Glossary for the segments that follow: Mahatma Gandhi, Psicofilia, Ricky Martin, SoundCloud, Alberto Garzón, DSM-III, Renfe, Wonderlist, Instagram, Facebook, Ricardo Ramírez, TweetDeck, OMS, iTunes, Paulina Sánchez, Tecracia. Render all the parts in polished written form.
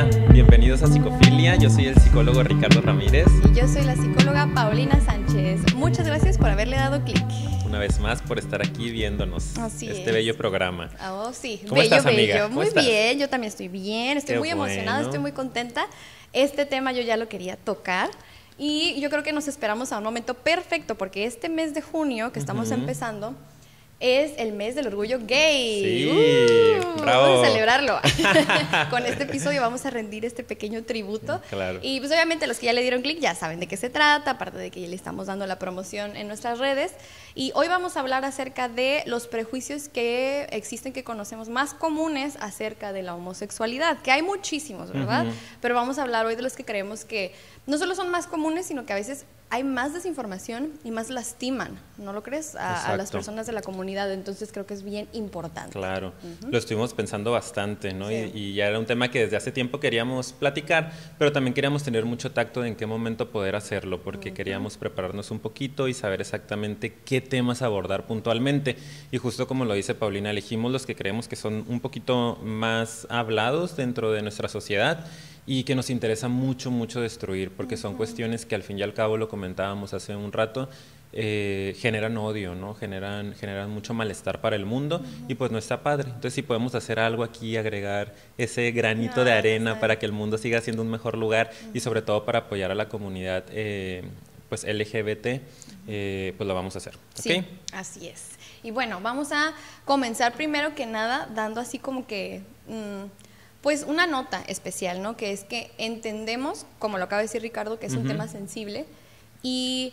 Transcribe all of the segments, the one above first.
Hola, bienvenidos a Psicofilia. Yo soy el psicólogo Ricardo Ramírez. Y yo soy la psicóloga Paulina Sánchez. Muchas gracias por haberle dado clic. Una vez más por estar aquí viéndonos. Así este es. Bello programa. Oh, sí. ¿Cómo bello, estás, amiga? Bello. Muy estás? Bien, yo también estoy bien, estoy Qué muy bueno. emocionada, estoy muy contenta. Este tema yo ya lo quería tocar. Y yo creo que nos esperamos a un momento perfecto, porque este mes de junio que estamos empezando es el mes del orgullo gay. Sí, bravo. Vamos a celebrarlo. Con este episodio vamos a rendir este pequeño tributo. Claro. Y pues obviamente los que ya le dieron clic ya saben de qué se trata, aparte de que ya le estamos dando la promoción en nuestras redes. Y hoy vamos a hablar acerca de los prejuicios que existen, que conocemos más comunes acerca de la homosexualidad, que hay muchísimos, ¿verdad? Pero vamos a hablar hoy de los que creemos que no solo son más comunes, sino que a veces hay más desinformación y más lastiman, ¿no lo crees? A las personas de la comunidad, entonces creo que es bien importante. Claro, lo estuvimos pensando bastante, ¿no? Sí. Y ya era un tema que desde hace tiempo queríamos platicar, pero también queríamos tener mucho tacto de en qué momento poder hacerlo, porque queríamos prepararnos un poquito y saber exactamente qué temas abordar puntualmente. Y justo como lo dice Paulina, elegimos los que creemos que son un poquito más hablados dentro de nuestra sociedad y que nos interesa mucho, mucho destruir, porque son cuestiones que al fin y al cabo, lo comentábamos hace un rato, generan odio, ¿no? Generan mucho malestar para el mundo y pues no está padre. Entonces, si podemos hacer algo aquí, agregar ese granito de arena para que el mundo siga siendo un mejor lugar y sobre todo para apoyar a la comunidad pues LGBT, pues lo vamos a hacer. Sí, ¿okay? Así es. Y bueno, vamos a comenzar primero que nada dando así como que... pues una nota especial, ¿no? Que es que entendemos, como lo acaba de decir Ricardo, que es un tema sensible y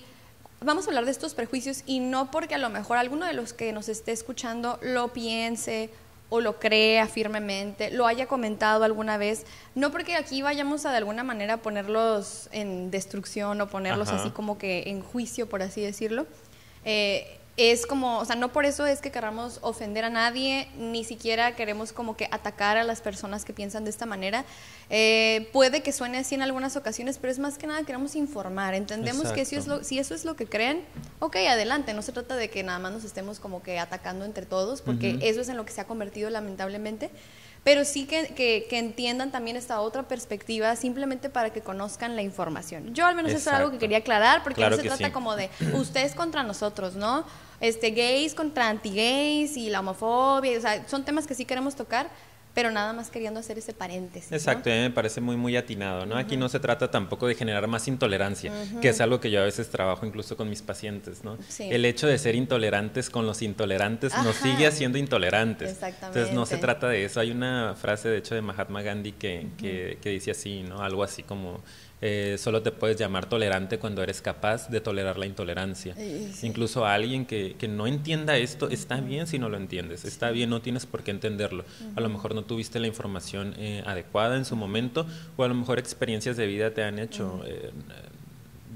vamos a hablar de estos prejuicios, y no porque a lo mejor alguno de los que nos esté escuchando lo piense o lo crea firmemente, lo haya comentado alguna vez, no porque aquí vayamos a de alguna manera ponerlos en destrucción o ponerlos así como que en juicio, por así decirlo. Es como, o sea, no por eso es que queramos ofender a nadie, ni siquiera queremos como que atacar a las personas que piensan de esta manera. Puede que suene así en algunas ocasiones, pero es más que nada queremos informar. Entendemos que si eso es lo que creen, ok, adelante. No se trata de que nada más nos estemos como que atacando entre todos, porque eso es en lo que se ha convertido lamentablemente. Pero sí que entiendan también esta otra perspectiva, simplemente para que conozcan la información. Yo al menos eso es algo que quería aclarar, porque claro, no se trata como de ustedes contra nosotros, ¿no? Gays contra anti-gays y la homofobia, o sea, son temas que sí queremos tocar, pero nada más queriendo hacer ese paréntesis. Exacto, ¿no? Me parece muy, muy atinado, ¿no? Aquí no se trata tampoco de generar más intolerancia, que es algo que yo a veces trabajo incluso con mis pacientes, ¿no? Sí. El hecho de ser intolerantes con los intolerantes nos sigue haciendo intolerantes. Exactamente. Entonces no se trata de eso. Hay una frase, de hecho, de Mahatma Gandhi que dice así, ¿no? Algo así como... solo te puedes llamar tolerante cuando eres capaz de tolerar la intolerancia. Sí. Incluso a alguien que no entienda esto, está bien si no lo entiendes, está bien, no tienes por qué entenderlo. A lo mejor no tuviste la información adecuada en su momento, o a lo mejor experiencias de vida te han hecho...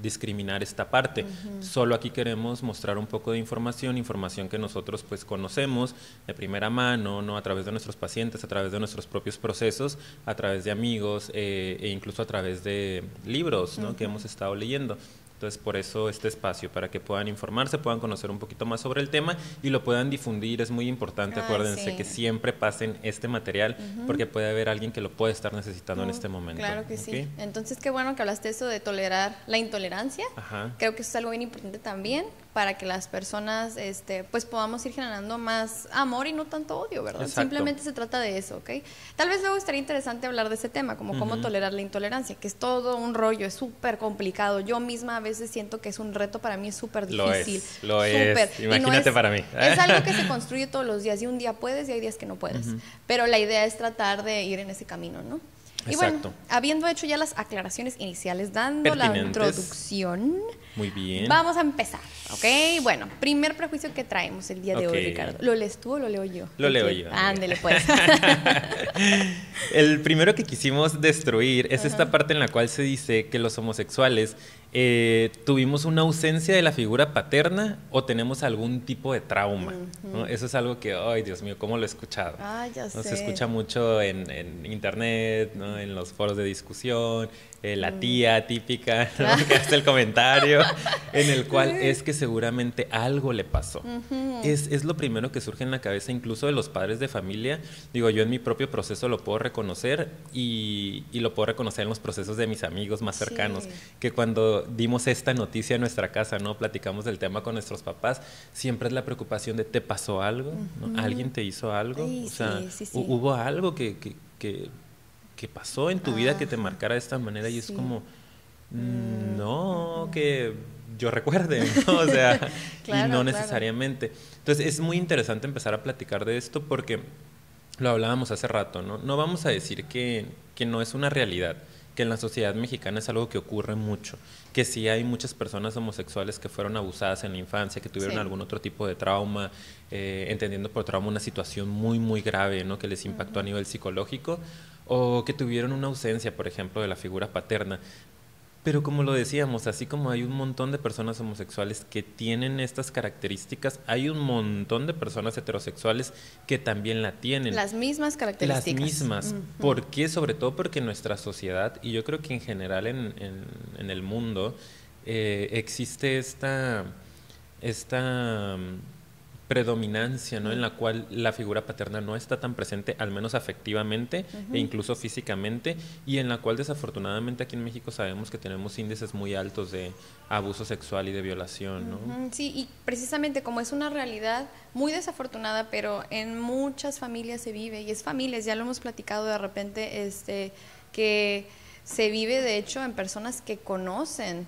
discriminar esta parte. Solo aquí queremos mostrar un poco de información que nosotros pues conocemos de primera mano, ¿no? A través de nuestros pacientes, a través de nuestros propios procesos, a través de amigos e incluso a través de libros, ¿no? Que hemos estado leyendo. Entonces, por eso este espacio, para que puedan informarse, puedan conocer un poquito más sobre el tema y lo puedan difundir. Es muy importante, acuérdense que siempre pasen este material, porque puede haber alguien que lo puede estar necesitando en este momento. Claro que sí. Entonces, qué bueno que hablaste eso de tolerar la intolerancia. Creo que eso es algo bien importante también, para que las personas pues podamos ir generando más amor y no tanto odio, ¿verdad? Simplemente se trata de eso, ¿ok? Tal vez luego estaría interesante hablar de ese tema, como cómo tolerar la intolerancia, que es todo un rollo, es súper complicado. Yo misma a veces siento que es un reto, para mí es súper difícil. Lo es. Imagínate, no es, para mí. Es algo que se construye todos los días, y un día puedes y hay días que no puedes. Pero la idea es tratar de ir en ese camino, ¿no? Y bueno, habiendo hecho ya las aclaraciones iniciales, dando la introducción, muy bien, vamos a empezar, ¿ok? Bueno, primer prejuicio que traemos el día de hoy, Ricardo. ¿Lo lees tú o lo leo yo? Lo leo yo. Ándele, pues. El primero que quisimos destruir es esta parte en la cual se dice que los homosexuales tuvimos una ausencia de la figura paterna o tenemos algún tipo de trauma, ¿no? Eso es algo que, ay, Dios mío, cómo lo he escuchado. Ah, ya sé. Se escucha mucho en internet, ¿no? En los foros de discusión, la tía típica, ¿no? Que hace el comentario en el cual es que seguramente algo le pasó. Es lo primero que surge en la cabeza incluso de los padres de familia. Digo, yo en mi propio proceso lo puedo reconocer y lo puedo reconocer en los procesos de mis amigos más cercanos, que cuando dimos esta noticia en nuestra casa, ¿no? Platicamos del tema con nuestros papás, siempre es la preocupación de ¿te pasó algo? ¿No? ¿Alguien te hizo algo? Sí, o sea, hubo algo que pasó en tu vida que te marcara de esta manera, y es como, no, que yo recuerde, ¿no? O sea, claro, y no necesariamente. Entonces, es muy interesante empezar a platicar de esto porque lo hablábamos hace rato, ¿no? No vamos a decir que no es una realidad, que en la sociedad mexicana es algo que ocurre mucho, que sí hay muchas personas homosexuales que fueron abusadas en la infancia, que tuvieron algún otro tipo de trauma, entendiendo por trauma una situación muy, muy grave, ¿no? Que les impactó a nivel psicológico, o que tuvieron una ausencia, por ejemplo, de la figura paterna. Pero como lo decíamos, así como hay un montón de personas homosexuales que tienen estas características, hay un montón de personas heterosexuales que también la tienen. Las mismas características. Las mismas. ¿Por qué? Sobre todo porque en nuestra sociedad, y yo creo que en general en el mundo, existe esta predominancia, ¿no? En la cual la figura paterna no está tan presente, al menos afectivamente e incluso físicamente, y en la cual desafortunadamente aquí en México sabemos que tenemos índices muy altos de abuso sexual y de violación, ¿no? Sí, y precisamente como es una realidad muy desafortunada, pero en muchas familias se vive, y es familias, ya lo hemos platicado de repente, que se vive de hecho en personas que conocen,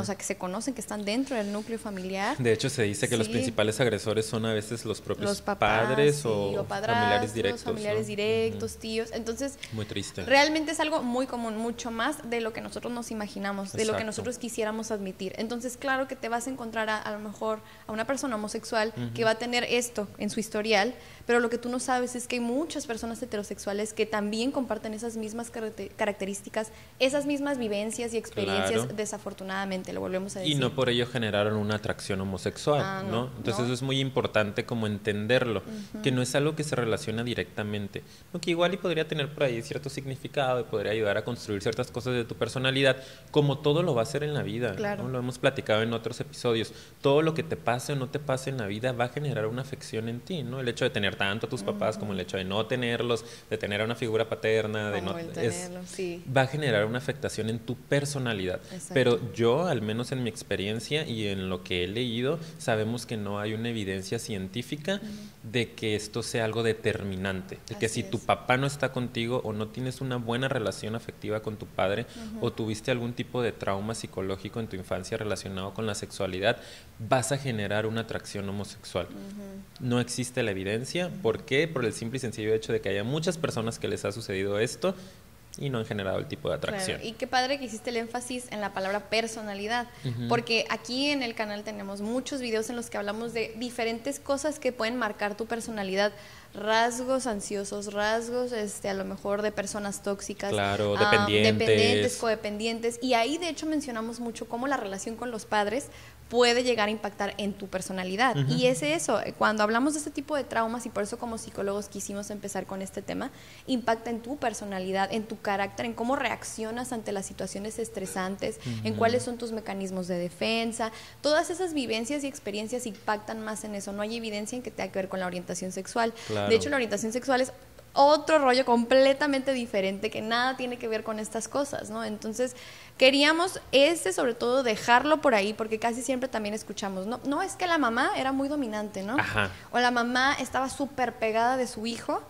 o sea, que se conocen, que están dentro del núcleo familiar. De hecho, se dice que los principales agresores son a veces los propios padres o familiares directos. Familiares directos, tíos. Entonces, muy triste. Realmente es algo muy común, mucho más de lo que nosotros nos imaginamos, de lo que nosotros quisiéramos admitir. Entonces, claro que te vas a encontrar a lo mejor a una persona homosexual que va a tener esto en su historial, pero lo que tú no sabes es que hay muchas personas heterosexuales que también comparten esas mismas características, esas mismas vivencias y experiencias desafortunadas. Lo volvemos a decir. Y no por ello generaron una atracción homosexual, ¿no? Entonces eso es muy importante como entenderlo, que no es algo que se relaciona directamente, que igual y podría tener por ahí cierto significado y podría ayudar a construir ciertas cosas de tu personalidad, como todo lo va a hacer en la vida, ¿no? Lo hemos platicado en otros episodios, todo lo que te pase o no te pase en la vida va a generar una afección en ti, ¿no? El hecho de tener tanto a tus papás como el hecho de no tenerlos, de tener a una figura paterna, de no tenerlos, va a generar una afectación en tu personalidad. Pero yo, al menos en mi experiencia y en lo que he leído, sabemos que no hay una evidencia científica de que esto sea algo determinante, de que si tu papá no está contigo o no tienes una buena relación afectiva con tu padre o tuviste algún tipo de trauma psicológico en tu infancia relacionado con la sexualidad, vas a generar una atracción homosexual. No existe la evidencia. ¿Por qué? Por el simple y sencillo hecho de que haya muchas personas que les ha sucedido esto y no han generado el tipo de atracción. Y qué padre que hiciste el énfasis en la palabra personalidad, porque aquí en el canal tenemos muchos videos en los que hablamos de diferentes cosas que pueden marcar tu personalidad, rasgos ansiosos, rasgos a lo mejor de personas tóxicas, dependientes, codependientes, y ahí de hecho mencionamos mucho cómo la relación con los padres puede llegar a impactar en tu personalidad. Y es eso, cuando hablamos de este tipo de traumas, y por eso como psicólogos quisimos empezar con este tema, impacta en tu personalidad, en tu carácter, en cómo reaccionas ante las situaciones estresantes, en cuáles son tus mecanismos de defensa. Todas esas vivencias y experiencias impactan más en eso. No hay evidencia en que tenga que ver con la orientación sexual. De hecho, la orientación sexual es otro rollo completamente diferente que nada tiene que ver con estas cosas, ¿no? Entonces queríamos sobre todo dejarlo por ahí, porque casi siempre también escuchamos, no es que la mamá era muy dominante, ¿no? O la mamá estaba súper pegada de su hijo,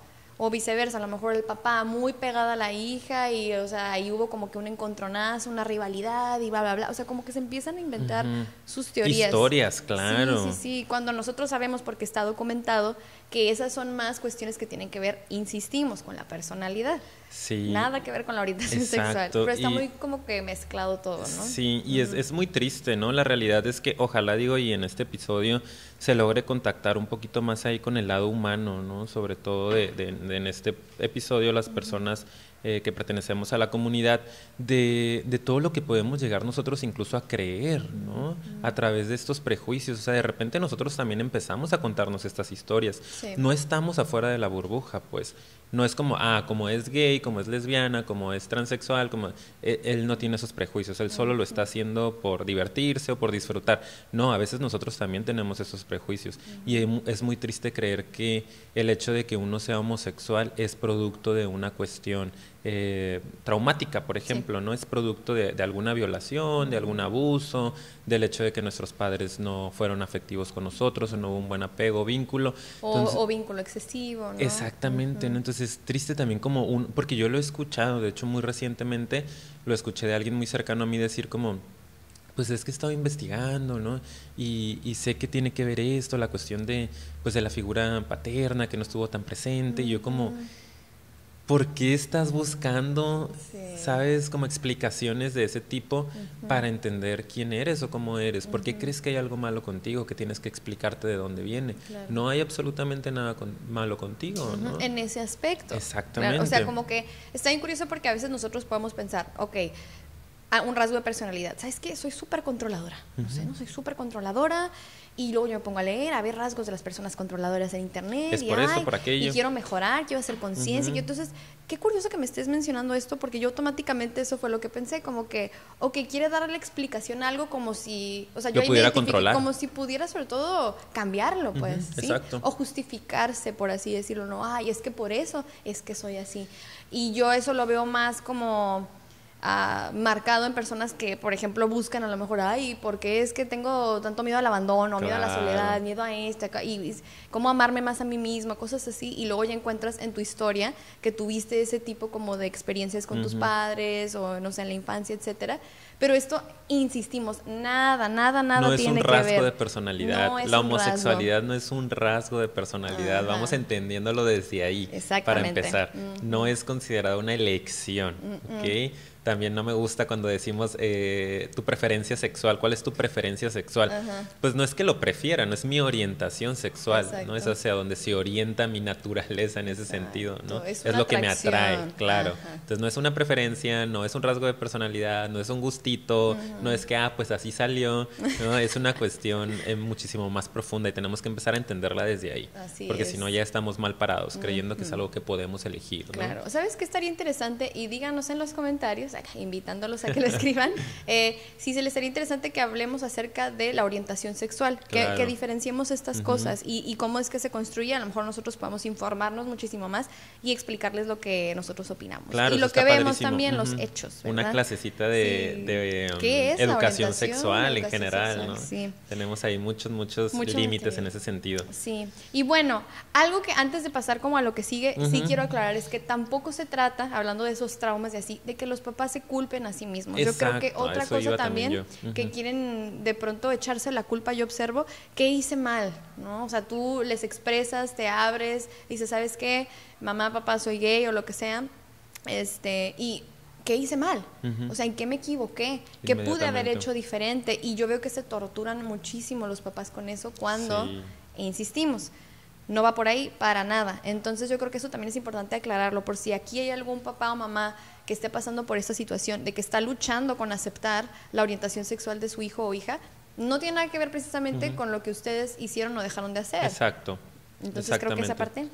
o viceversa, a lo mejor el papá muy pegada a la hija, y o sea, ahí hubo como que un encontronazo, una rivalidad y bla, bla, bla. O sea, como que se empiezan a inventar sus teorías. Historias, claro. Sí, cuando nosotros sabemos, porque está documentado, que esas son más cuestiones que tienen que ver, insistimos, con la personalidad. Nada que ver con la orientación sexual. Pero está muy como que mezclado todo, ¿no? Sí, y es muy triste, ¿no? La realidad es que ojalá, digo, y en este episodio se logre contactar un poquito más ahí con el lado humano, ¿no? Sobre todo de en este episodio las personas que pertenecemos a la comunidad, de todo lo que podemos llegar nosotros incluso a creer, ¿no? A través de estos prejuicios. O sea, de repente nosotros también empezamos a contarnos estas historias. No estamos afuera de la burbuja, pues. No es como, ah, como es gay, como es lesbiana, como es transexual, como él no tiene esos prejuicios, él solo lo está haciendo por divertirse o por disfrutar. No, a veces nosotros también tenemos esos prejuicios y es muy triste creer que el hecho de que uno sea homosexual es producto de una cuestión traumática, por ejemplo, sí. ¿no? Es producto de alguna violación, de algún abuso, del hecho de que nuestros padres no fueron afectivos con nosotros, o no hubo un buen apego, vínculo. Entonces, o vínculo excesivo, ¿no? Exactamente, ¿no? Entonces es triste también como porque yo lo he escuchado, de hecho muy recientemente lo escuché de alguien muy cercano a mí decir como, pues es que he estado investigando, ¿no? Y sé que tiene que ver esto, la cuestión de, pues, de la figura paterna que no estuvo tan presente, y yo como... ¿Por qué estás buscando, sabes, como explicaciones de ese tipo para entender quién eres o cómo eres? ¿Por qué crees que hay algo malo contigo, que tienes que explicarte de dónde viene? Claro. No hay absolutamente nada malo contigo, ¿no? En ese aspecto. Exactamente. Claro, o sea, como que está bien curioso porque a veces nosotros podemos pensar, ok, un rasgo de personalidad. ¿Sabes qué? Soy súper controladora. Soy súper controladora. Y luego yo me pongo a leer, a ver rasgos de las personas controladoras en internet. Es por eso, por aquello. Y quiero mejorar, quiero hacer conciencia. Entonces, qué curioso que me estés mencionando esto, porque yo automáticamente eso fue lo que pensé, como que, ok, quiere darle explicación a algo como si... O sea, yo pudiera controlar. Como si pudiera, sobre todo, cambiarlo, pues, ¿sí? Exacto. O justificarse, por así decirlo, ¿no? Ay, es que por eso es que soy así. Y yo eso lo veo más como... marcado en personas que, por ejemplo, buscan a lo mejor, ay, ¿por qué es que tengo tanto miedo al abandono, miedo a la soledad, miedo a esto, y cómo amarme más a mí misma, cosas así? Y luego ya encuentras en tu historia que tuviste ese tipo como de experiencias con tus padres o, no sé, en la infancia, etcétera. Pero esto, insistimos, nada tiene que ver. No es un rasgo de personalidad. La homosexualidad no es un rasgo de personalidad. Vamos entendiéndolo desde ahí. Exactamente. Para empezar, no es considerada una elección, ¿ok? También no me gusta cuando decimos tu preferencia sexual, ¿cuál es tu preferencia sexual? Pues no es que lo prefiera, no es mi orientación sexual, no es hacia donde se orienta mi naturaleza en ese sentido, ¿no? Es lo que me atrae, claro. Entonces no es una preferencia, no es un rasgo de personalidad, no es un gustito, no es que, ah, pues así salió, ¿no? Es una cuestión muchísimo más profunda y tenemos que empezar a entenderla desde ahí, porque si no ya estamos mal parados, creyendo que es algo que podemos elegir, ¿no? Claro, ¿sabes qué estaría interesante? Y díganos en los comentarios, invitándolos a que lo escriban, si se les sería interesante que hablemos acerca de la orientación sexual, que diferenciemos estas cosas y cómo es que se construye. A lo mejor nosotros podemos informarnos muchísimo más y explicarles lo que nosotros opinamos, y lo que vemos también, los hechos, ¿verdad? Una clasecita de educación sexual en general, ¿no? Tenemos ahí muchos límites en ese sentido. Sí, y bueno, algo que antes de pasar como a lo que sigue, sí quiero aclarar es que tampoco se trata, hablando de esos traumas y así, de que los papás se culpen a sí mismos. Exacto, yo creo que otra cosa también que quieren de pronto echarse la culpa, yo observo, ¿qué hice mal? ¿No? O sea, tú les expresas, te abres, dices, ¿sabes qué? Mamá, papá, soy gay o lo que sea, y ¿qué hice mal? O sea, ¿en qué me equivoqué? ¿Qué pude haber hecho diferente? Y yo veo que se torturan muchísimo los papás con eso cuando, insistimos, no va por ahí para nada. Entonces yo creo que eso también es importante aclararlo, por si aquí hay algún papá o mamá que esté pasando por esta situación, de que está luchando con aceptar la orientación sexual de su hijo o hija, no tiene nada que ver precisamente con lo que ustedes hicieron o dejaron de hacer. Exacto. Entonces creo que esa parte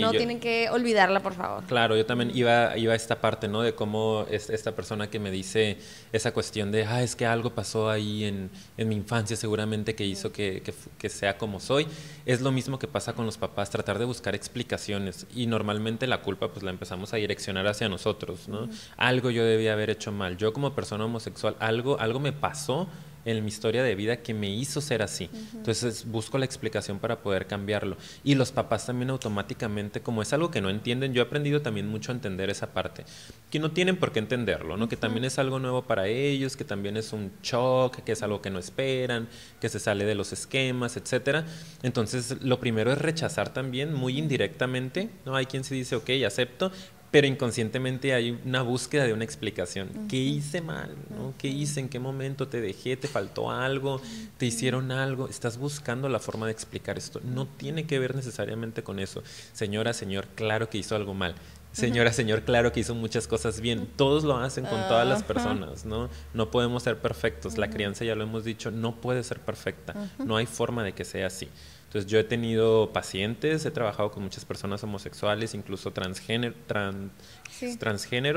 no tienen que olvidarla, por favor. Claro, yo también iba a esta parte, ¿no? De cómo es esta persona que me dice esa cuestión de, ah, es que algo pasó ahí en mi infancia seguramente que hizo que sea como soy. Es lo mismo que pasa con los papás, tratar de buscar explicaciones, y normalmente la culpa pues la empezamos a direccionar hacia nosotros, ¿no? Algo yo debía haber hecho mal, yo como persona homosexual, algo me pasó en mi historia de vida que me hizo ser así. Entonces busco la explicación para poder cambiarlo. Y los papás también automáticamente, como es algo que no entienden, yo he aprendido también mucho a entender esa parte, que no tienen por qué entenderlo, ¿no? Que también es algo nuevo para ellos, que también es un shock, que es algo que no esperan, que se sale de los esquemas, etcétera. Entonces lo primero es rechazar también muy indirectamente, ¿no? Hay quien se dice, ok, acepto, pero inconscientemente hay una búsqueda de una explicación. ¿Qué hice mal? ¿No? ¿Qué hice? ¿En qué momento te dejé? ¿Te faltó algo? ¿Te hicieron algo? Estás buscando la forma de explicar esto. No tiene que ver necesariamente con eso. Señora, señor, claro que hizo algo mal. Señora, señor, claro que hizo muchas cosas bien. Todos lo hacen con todas las personas, ¿no? No podemos ser perfectos. La crianza, ya lo hemos dicho, no puede ser perfecta. No hay forma de que sea así. Entonces yo he tenido pacientes, he trabajado con muchas personas homosexuales, incluso transgénero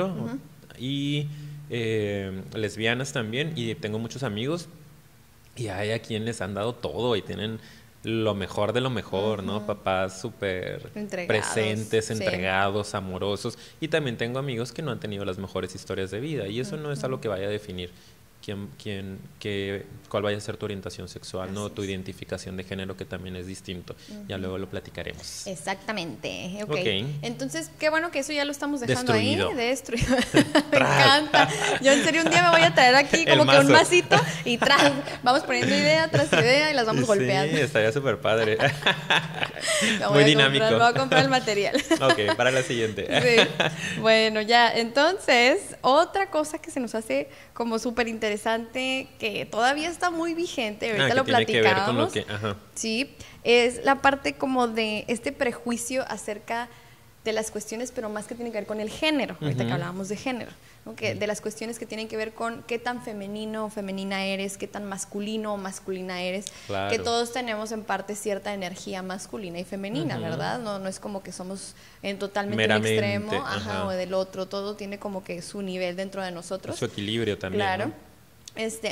uh-huh. y lesbianas también, y tengo muchos amigos y hay a quien les han dado todo y tienen lo mejor de lo mejor, uh-huh. ¿no? Papás súper presentes, entregados, sí. amorosos, y también tengo amigos que no han tenido las mejores historias de vida, y eso uh-huh. no es algo que vaya a definir cuál vaya a ser tu orientación sexual, así ¿no? Tu identificación de género, que también es distinto. Uh-huh. Ya luego lo platicaremos. Exactamente. Okay. Okay. Entonces, qué bueno que eso ya lo estamos dejando ahí. Destruido. Me encanta. Yo en serio un día me voy a traer aquí como que un masito y vamos poniendo idea tras idea y las vamos golpeando. Sí, estaría súper padre. Muy dinámico. Voy a comprar el material. Ok, para la siguiente. Sí. Bueno, ya. Entonces, otra cosa que se nos hace como súper interesante, que todavía está muy vigente, ahorita lo platicábamos, sí, es la parte como de este prejuicio acerca de las cuestiones, pero más que tiene que ver con el género, uh-huh. ahorita que hablábamos de género, ¿no? Que, uh-huh. de las cuestiones que tienen que ver con qué tan femenino o femenina eres, qué tan masculino o masculina eres, claro. que todos tenemos en parte cierta energía masculina y femenina, uh-huh. ¿verdad? No es como que somos en totalmente meramente, un extremo o del otro, todo tiene como que su nivel dentro de nosotros. Su equilibrio también, claro. ¿no?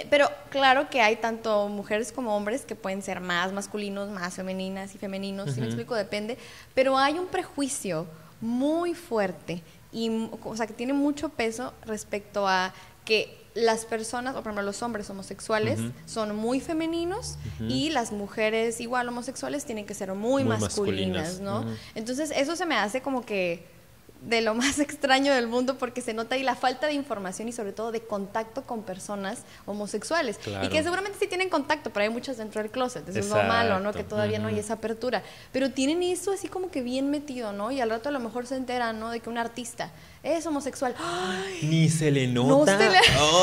Pero claro que hay tanto mujeres como hombres que pueden ser más masculinos, más femeninas y femeninos, uh-huh. si me explico, depende, pero hay un prejuicio muy fuerte y, o sea, que tiene mucho peso respecto a que las personas, o por ejemplo los hombres homosexuales uh-huh. son muy femeninos uh-huh. y las mujeres igual homosexuales tienen que ser muy masculinas, ¿no? Uh-huh. Entonces eso se me hace como que de lo más extraño del mundo, porque se nota ahí la falta de información y sobre todo de contacto con personas homosexuales, claro. y que seguramente sí tienen contacto, pero hay muchas dentro del closet, eso es lo malo, ¿no? Que todavía uh-huh. no hay esa apertura, pero tienen eso así como que bien metido, ¿no? Y al rato a lo mejor se enteran, ¿no? De que un artista es homosexual. ¡Ay! Ni se le nota.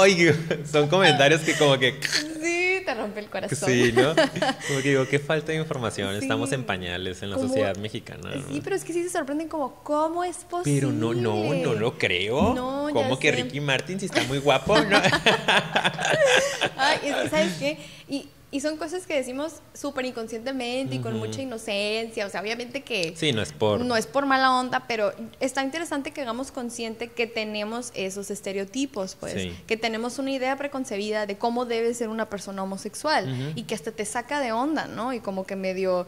Ay, son comentarios que como que sí, te rompe el corazón. Sí, ¿no? Como que digo, qué falta de información, sí. Estamos en pañales en la sociedad mexicana, ¿no? Sí, pero es que sí se sorprenden como, ¿cómo es posible? Pero no lo creo. No, como que Ricky Martin, si está muy guapo, ¿no? Ay, es que, ¿sabes qué? Y son cosas que decimos súper inconscientemente y con uh-huh. mucha inocencia, o sea, obviamente que sí, no es por mala onda, pero está interesante que hagamos consciente que tenemos esos estereotipos, pues, sí. que tenemos una idea preconcebida de cómo debe ser una persona homosexual uh-huh. y que hasta te saca de onda, ¿no? Y como que medio,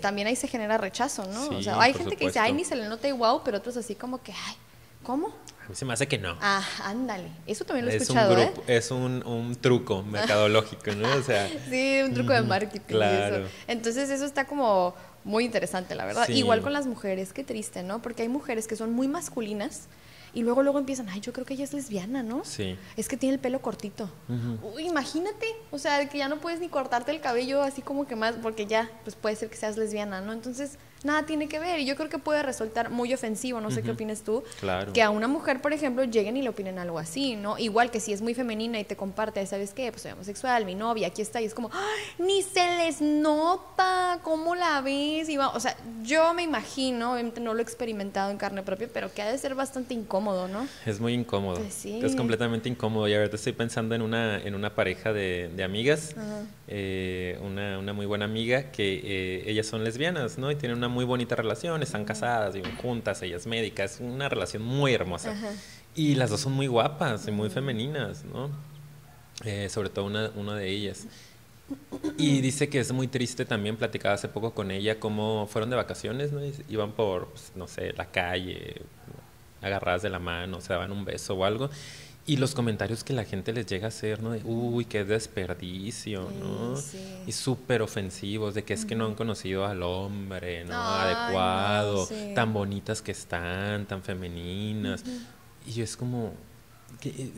también ahí se genera rechazo, ¿no? Sí, o sea, hay gente que dice, ay, ni se le nota igual, pero otros así como que, ay, ¿cómo? A mí se me hace que no. Ah, ándale. Eso también lo he escuchado, Es un truco mercadológico, ¿no? O sea, sí, un truco de marketing. Claro. Eso. Entonces eso está como muy interesante, la verdad. Sí. Igual con las mujeres, qué triste, ¿no? Porque hay mujeres que son muy masculinas y luego empiezan, ay, yo creo que ella es lesbiana, ¿no? Sí. Es que tiene el pelo cortito. Uh-huh. Uy, imagínate, o sea, que ya no puedes ni cortarte el cabello así como que más, porque ya, pues puede ser que seas lesbiana, ¿no? Entonces, nada tiene que ver, y yo creo que puede resultar muy ofensivo, no sé uh-huh. qué opinas tú, claro. que a una mujer, por ejemplo, lleguen y le opinen algo así, ¿no? Igual que si es muy femenina y te comparte, ¿sabes qué? Pues soy homosexual, mi novia, aquí está, y es como, ¡ay, ni se les nota! ¿Cómo la ves? Y o sea, yo me imagino, obviamente no lo he experimentado en carne propia, pero que ha de ser bastante incómodo, ¿no? Es muy incómodo, pues sí. Es completamente incómodo. Y a ver, estoy pensando en una pareja de amigas, uh-huh. Una muy buena amiga que ellas son lesbianas, ¿no? Y tienen una muy bonita relación, están uh-huh. casadas, viven juntas, ella es médica, es una relación muy hermosa. Uh-huh. Y las dos son muy guapas y muy uh-huh. femeninas, ¿no? Sobre todo una de ellas. Y dice que es muy triste también, platicaba hace poco con ella, cómo fueron de vacaciones, ¿no? Iban por, pues, no sé, la calle, agarradas de la mano, se daban un beso o algo, y los comentarios que la gente les llega a hacer, ¿no? De, uy, qué desperdicio, ¿no? Sí. Y súper ofensivos, de que es uh-huh. que no han conocido al hombre, ¿no? Ay, adecuado, no, sí. tan bonitas que están, tan femeninas. Uh-huh. Y yo es como, ¿Qué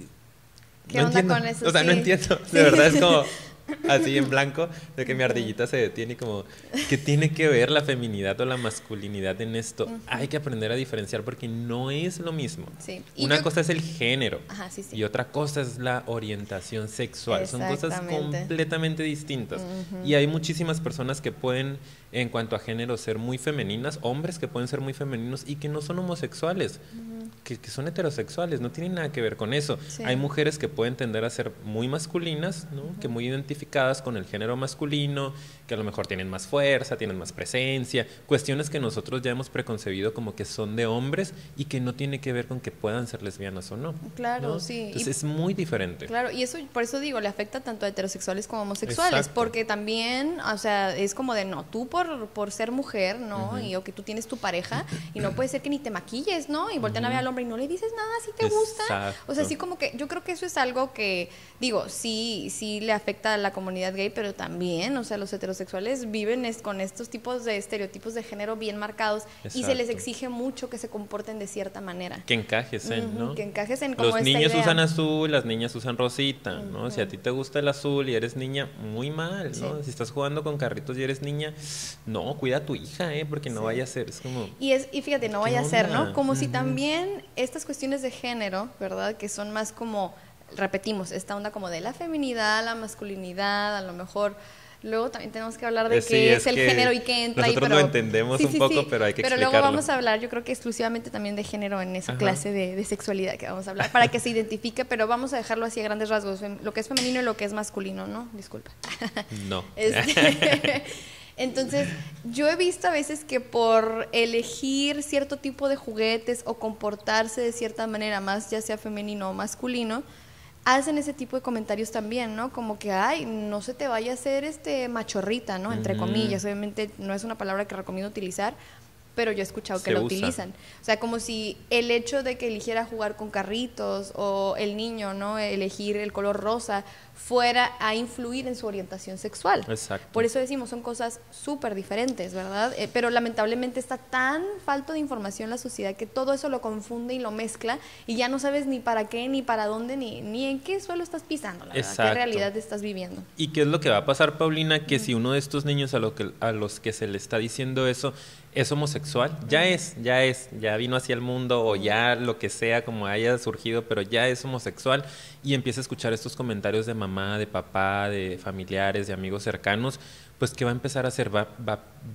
no onda entiendo con eso? O sea, sí. no entiendo, de verdad es como así en blanco, de que mi ardillita se detiene y como, ¿qué tiene que ver la feminidad o la masculinidad en esto? Uh-huh. Hay que aprender a diferenciar porque no es lo mismo. Sí. Una cosa es el género y otra cosa es la orientación sexual. Son cosas completamente distintas. Uh-huh. Y hay muchísimas personas que pueden, en cuanto a género, ser muy femeninas, hombres que pueden ser muy femeninos y que no son homosexuales. Uh-huh. que son heterosexuales, no tienen nada que ver con eso. Sí. Hay mujeres que pueden tender a ser muy masculinas, ¿no? Que muy identificadas con el género masculino, que a lo mejor tienen más fuerza, tienen más presencia, cuestiones que nosotros ya hemos preconcebido como que son de hombres y que no tiene que ver con que puedan ser lesbianas o no. Claro, ¿no? Sí. Entonces es muy diferente. Claro, y eso, por eso digo, le afecta tanto a heterosexuales como homosexuales. Exacto. Porque también, o sea, es como de no, tú por ser mujer, ¿no? Uh-huh. Y o que tú tienes tu pareja y no puede ser que ni te maquilles, ¿no? Y voltean a ver al hombre y no le dices nada, si te gusta. O sea, sí, como que yo creo que eso es algo que, digo, sí, sí le afecta a la comunidad gay, pero también, o sea, los heterosexuales viven con estos tipos de estereotipos de género bien marcados. Exacto. Y se les exige mucho que se comporten de cierta manera. Que encajes en, ¿no? Que encajes en como los niños idea. Usan azul, las niñas usan rosita, ¿no? Si a ti te gusta el azul y eres niña, muy mal, ¿no? Sí. Si estás jugando con carritos y eres niña, no, cuida a tu hija, porque no vaya a ser, es como... Y fíjate, no vaya a ser, ¿no? Como si también estas cuestiones de género, ¿verdad? Que son más como, repetimos, esta onda como de la feminidad, la masculinidad, a lo mejor... Luego también tenemos que hablar de sí, qué es el género y qué entra. Nosotros lo entendemos un poco, pero hay que explicarlo. Pero luego vamos a hablar, yo creo que exclusivamente también de género en esa clase de sexualidad que vamos a hablar, para que se identifique, pero vamos a dejarlo así a grandes rasgos, lo que es femenino y lo que es masculino, ¿no? Disculpa. No. Entonces, yo he visto a veces que por elegir cierto tipo de juguetes o comportarse de cierta manera, más ya sea femenino o masculino, hacen ese tipo de comentarios también, ¿no? Como que, ay, no se te vaya a hacer machorrita, ¿no? Entre comillas, obviamente no es una palabra que recomiendo utilizar, pero yo he escuchado que la utilizan. O sea, como si el hecho de que eligiera jugar con carritos o el niño, ¿no? Elegir el color rosa fuera a influir en su orientación sexual. Exacto. Por eso decimos, son cosas súper diferentes, ¿verdad? Pero lamentablemente está tan falto de información en la sociedad que todo eso lo confunde y lo mezcla y ya no sabes ni para qué, ni para dónde, ni en qué suelo estás pisando, la verdad, qué realidad estás viviendo. ¿Y qué es lo que va a pasar, Paulina? Que si uno de estos niños a los que se le está diciendo eso es homosexual, ya vino hacia el mundo o ya lo que sea como haya surgido, pero ya es homosexual y empieza a escuchar estos comentarios de mamá, de papá, de familiares, de amigos cercanos, pues ¿qué va a empezar a hacer? Va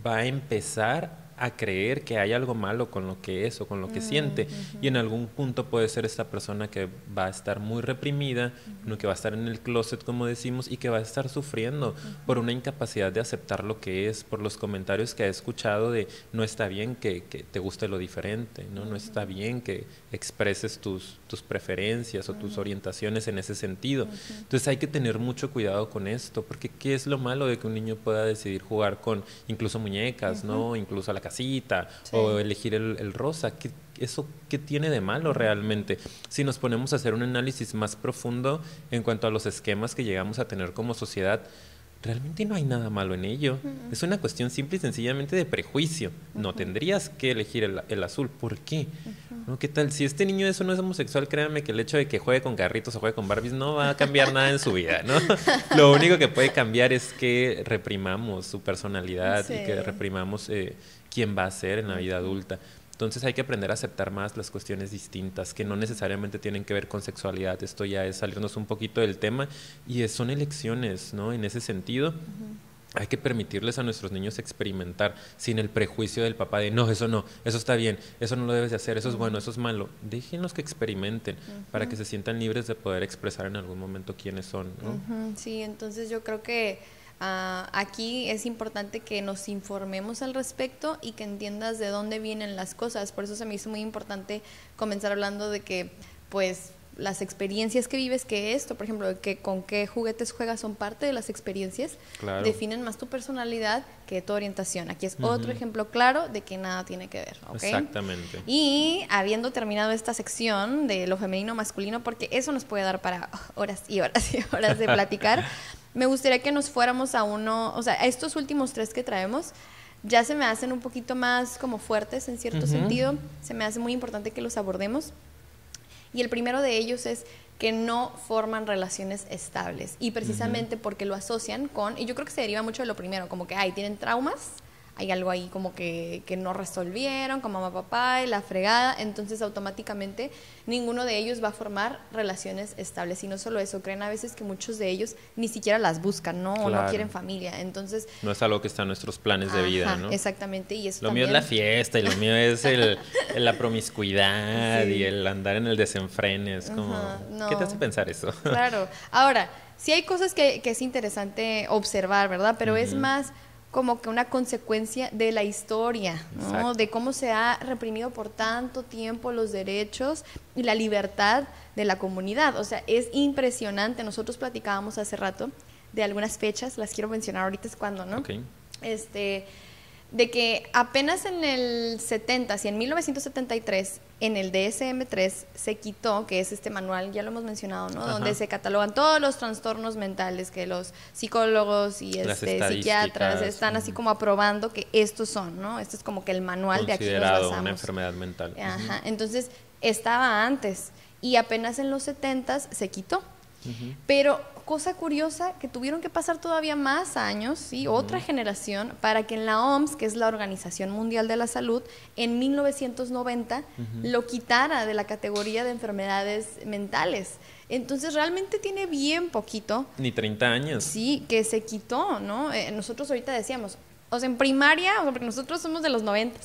a empezar a creer que hay algo malo con lo que es o con lo que siente, y en algún punto puede ser esta persona que va a estar muy reprimida, que va a estar en el closet, como decimos, y que va a estar sufriendo por una incapacidad de aceptar lo que es, por los comentarios que ha escuchado de no está bien que te guste lo diferente, ¿no? No está bien que expreses tus preferencias o tus orientaciones en ese sentido. Entonces hay que tener mucho cuidado con esto, porque ¿qué es lo malo de que un niño pueda decidir jugar con incluso muñecas, ¿no? Incluso a la casita, o elegir el rosa? ¿Eso qué tiene de malo realmente? Si nos ponemos a hacer un análisis más profundo en cuanto a los esquemas que llegamos a tener como sociedad, realmente no hay nada malo en ello. Es una cuestión simple y sencillamente de prejuicio. No tendrías que elegir el azul. ¿Por qué? ¿No? ¿Qué tal? Si este niño eso no es homosexual, créanme que el hecho de que juegue con carritos o juegue con Barbies no va a cambiar nada en su vida, ¿no? Lo único que puede cambiar es que reprimamos su personalidad y que reprimamos quién va a ser en la vida adulta. Entonces hay que aprender a aceptar más las cuestiones distintas que no necesariamente tienen que ver con sexualidad. Esto ya es salirnos un poquito del tema y son elecciones, ¿no? En ese sentido, hay que permitirles a nuestros niños experimentar sin el prejuicio del papá de no, eso está bien, eso no lo debes de hacer, eso es bueno, eso es malo. Déjenlos que experimenten para que se sientan libres de poder expresar en algún momento quiénes son, ¿no? Sí, entonces yo creo que aquí es importante que nos informemos al respecto y que entiendas de dónde vienen las cosas. Por eso se me hizo muy importante comenzar hablando de que, pues, las experiencias que vives, que esto, por ejemplo, que con qué juguetes juegas son parte de las experiencias, definen más tu personalidad que tu orientación. Aquí es otro ejemplo claro de que nada tiene que ver, ¿ok? Exactamente. Y habiendo terminado esta sección de lo femenino-masculino, porque eso nos puede dar para horas y horas y horas de platicar, me gustaría que nos fuéramos a uno, o sea, a estos últimos tres que traemos, ya se me hacen un poquito más como fuertes en cierto sentido, se me hace muy importante que los abordemos. Y el primero de ellos es que no forman relaciones estables, y precisamente porque lo asocian con, y yo creo que se deriva mucho de lo primero, como que, ay, tienen traumas hay algo ahí como que no resolvieron con mamá, papá y la fregada, entonces automáticamente ninguno de ellos va a formar relaciones estables. Y no solo eso, creen a veces que muchos de ellos ni siquiera las buscan, ¿no? Claro. O no quieren familia, entonces... No es algo que está en nuestros planes de vida, ¿no? Exactamente, y eso también... Lo mío es la fiesta y lo mío es la promiscuidad y el andar en el desenfreno, es como... No. ¿Qué te hace pensar eso? Claro, ahora, sí hay cosas que es interesante observar, ¿verdad? Pero es más... como que una consecuencia de la historia, ¿no? De cómo se ha reprimido por tanto tiempo los derechos y la libertad de la comunidad. O sea, es impresionante. Nosotros platicábamos hace rato de algunas fechas, las quiero mencionar ahorita es cuando, ¿no? Okay. De que apenas en el 70, si en 1973, en el DSM-III se quitó, que es este manual, ya lo hemos mencionado, ¿no? Donde se catalogan todos los trastornos mentales que los psicólogos y psiquiatras están así como aprobando que estos son, ¿no? Esto es como que el manual de aquí nos basamos. Considerado una enfermedad mental. Ajá, entonces estaba antes y apenas en los 70 se quitó. Pero cosa curiosa que tuvieron que pasar todavía más años, ¿sí? Otra generación, para que en la OMS, que es la Organización Mundial de la Salud, en 1990 lo quitara de la categoría de enfermedades mentales. Entonces realmente tiene bien poquito. Ni 30 años. Sí, que se quitó, ¿no? Nosotros ahorita decíamos... O sea, en primaria, o sea, porque nosotros somos de los 90.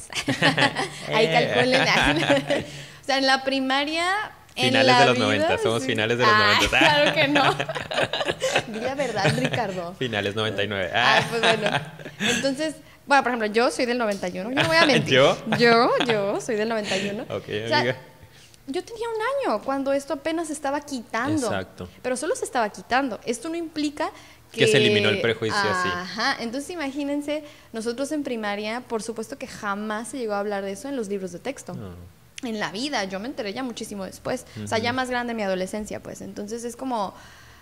Ahí calculen. O sea, en la primaria... Finales de los 90, somos finales de los 90. Claro que no. Di la verdad, Ricardo. Finales 99. Pues bueno. Entonces, bueno, por ejemplo, yo soy del 91. Yo no voy a mentir. Yo soy del 91. Ok, o sea, amiga. Yo tenía un año cuando esto apenas se estaba quitando. Exacto. Pero solo se estaba quitando. Esto no implica... Que se eliminó el prejuicio así. Ajá, entonces imagínense, nosotros en primaria, por supuesto que jamás se llegó a hablar de eso en los libros de texto. No. En la vida, yo me enteré ya muchísimo después, o sea, ya más grande en mi adolescencia, pues, entonces es como,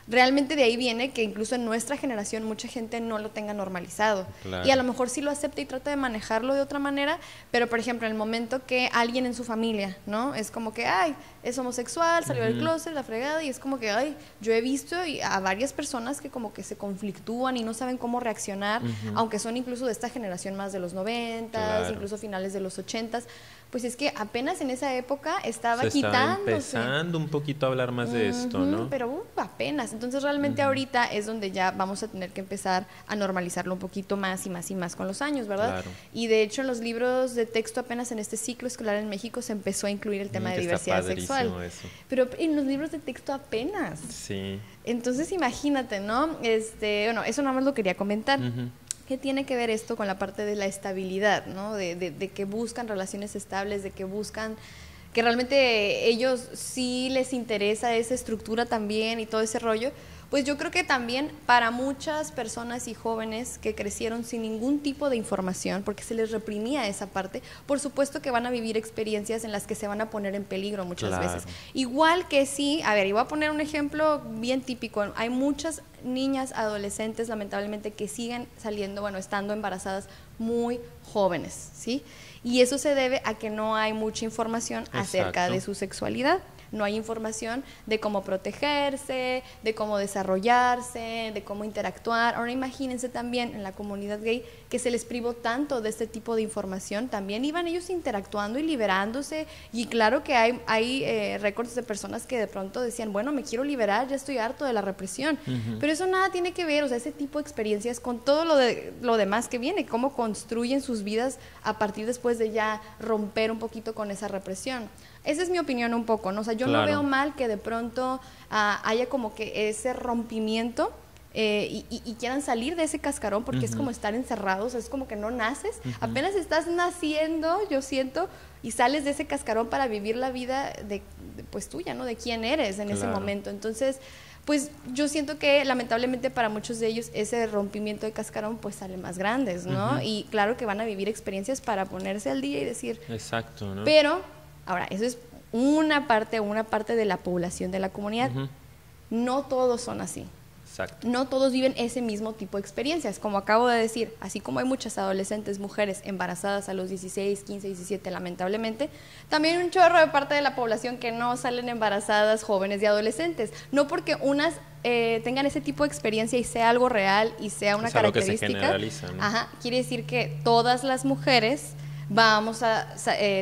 realmente de ahí viene que incluso en nuestra generación mucha gente no lo tenga normalizado, claro. Y a lo mejor sí lo acepta y trata de manejarlo de otra manera, pero por ejemplo, en el momento que alguien en su familia, ¿no? Es como que, ay, es homosexual, salió del closet, la fregada, y es como que, ay, yo he visto a varias personas que como que se conflictúan y no saben cómo reaccionar, aunque son incluso de esta generación más de los 90, claro. Incluso finales de los 80, pues es que apenas en esa época estaba quitándose. Empezando un poquito a hablar más de esto, ¿no? Pero apenas. Entonces realmente ahorita es donde ya vamos a tener que empezar a normalizarlo un poquito más y más y más con los años, ¿verdad? Claro. Y de hecho en los libros de texto apenas en este ciclo escolar en México se empezó a incluir el tema de diversidad sexual. Eso. Pero en los libros de texto apenas. Sí. Entonces imagínate, ¿no? Bueno, eso nada más lo quería comentar. ¿Qué tiene que ver esto con la parte de la estabilidad, ¿no? De que buscan relaciones estables, de que buscan... que realmente ellos sí les interesa esa estructura también y todo ese rollo, pues yo creo que también para muchas personas y jóvenes que crecieron sin ningún tipo de información, porque se les reprimía esa parte, por supuesto que van a vivir experiencias en las que se van a poner en peligro muchas veces. Igual que sí, a ver, y voy a poner un ejemplo bien típico, hay muchas niñas, adolescentes, lamentablemente, que siguen saliendo, bueno, estando embarazadas muy jóvenes, ¿sí? Y eso se debe a que no hay mucha información acerca de su sexualidad. No hay información de cómo protegerse, de cómo desarrollarse, de cómo interactuar. Ahora imagínense también en la comunidad gay que se les privó tanto de este tipo de información. También iban ellos interactuando y liberándose. Y claro que hay récords de personas que de pronto decían, bueno, me quiero liberar, ya estoy harto de la represión. Pero eso nada tiene que ver, o sea, ese tipo de experiencias con todo lo demás que viene, cómo construyen sus vidas a partir después de ya romper un poquito con esa represión. Esa es mi opinión un poco, ¿no? O sea, yo no veo mal que de pronto haya como que ese rompimiento y quieran salir de ese cascarón, porque es como estar encerrados, es como que no naces, apenas estás naciendo, yo siento, y sales de ese cascarón para vivir la vida pues tuya, ¿no? De quién eres en ese momento. Entonces, pues yo siento que lamentablemente para muchos de ellos ese rompimiento de cascarón pues sale más grandes, ¿no? Y claro que van a vivir experiencias para ponerse al día y decir... Exacto, ¿no? Pero... Ahora, eso es una parte de la población de la comunidad. No todos son así. Exacto. No todos viven ese mismo tipo de experiencias, como acabo de decir, así como hay muchas adolescentes, mujeres embarazadas a los 16, 15, 17, lamentablemente, también un chorro de parte de la población que no salen embarazadas, jóvenes y adolescentes, no porque unas tengan ese tipo de experiencia y sea algo real y sea una característica, que se generaliza, ¿no? Ajá, quiere decir que todas las mujeres vamos a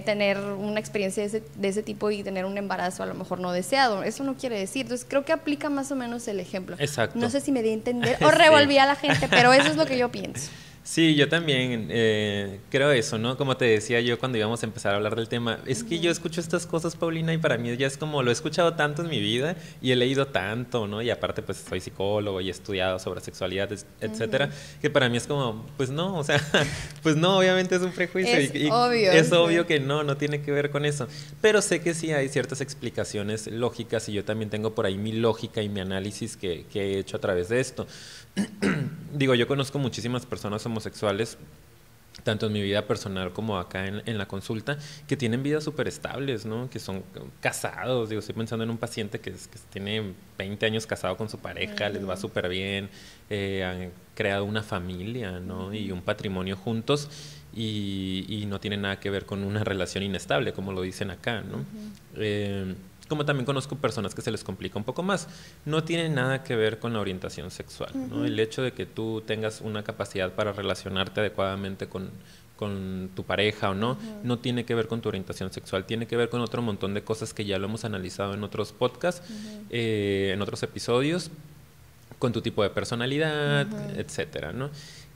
tener una experiencia de ese tipo y tener un embarazo a lo mejor no deseado. Eso no quiere decir. Entonces creo que aplica más o menos el ejemplo. Exacto. No sé si me di a entender o revolví a la gente, pero eso es lo que yo pienso. Sí, yo también creo eso, ¿no? Como te decía yo cuando íbamos a empezar a hablar del tema, es que yo escucho estas cosas, Paulina, y para mí ya es como, lo he escuchado tanto en mi vida y he leído tanto, ¿no? Y aparte, pues, soy psicólogo y he estudiado sobre sexualidad, etcétera, que para mí es como, pues no, o sea, pues no, obviamente es un prejuicio. Es obvio. Es obvio que no tiene que ver con eso. Pero sé que sí hay ciertas explicaciones lógicas y yo también tengo por ahí mi lógica y mi análisis que he hecho a través de esto. Digo, yo conozco muchísimas personas homosexuales, tanto en mi vida personal como acá en la consulta, que tienen vidas súper estables, ¿no? Que son casados. Digo, estoy pensando en un paciente que tiene 20 años casado con su pareja, les va súper bien, han creado una familia, ¿no? Y un patrimonio juntos y no tiene nada que ver con una relación inestable, como lo dicen acá, ¿no? Como también conozco personas que se les complica un poco más. No tiene nada que ver con la orientación sexual, ¿no? El hecho de que tú tengas una capacidad para relacionarte adecuadamente con tu pareja o no, no tiene que ver con tu orientación sexual, tiene que ver con otro montón de cosas que ya lo hemos analizado en otros podcasts, en otros episodios, con tu tipo de personalidad, etcétera, ¿no?